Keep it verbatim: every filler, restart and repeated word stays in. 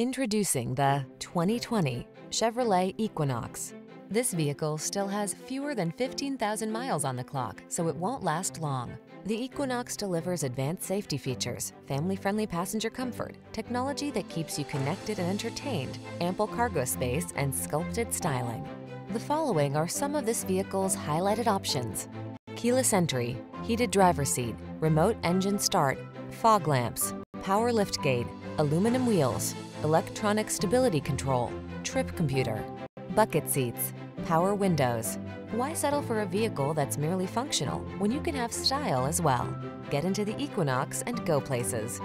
Introducing the twenty twenty Chevrolet Equinox. This vehicle still has fewer than fifteen thousand miles on the clock, so it won't last long. The Equinox delivers advanced safety features, family-friendly passenger comfort, technology that keeps you connected and entertained, ample cargo space, and sculpted styling. The following are some of this vehicle's highlighted options: keyless entry, heated driver's seat, remote engine start, fog lamps, power liftgate, aluminum wheels, electronic stability control, trip computer, bucket seats, power windows. Why settle for a vehicle that's merely functional when you can have style as well? Get into the Equinox and go places.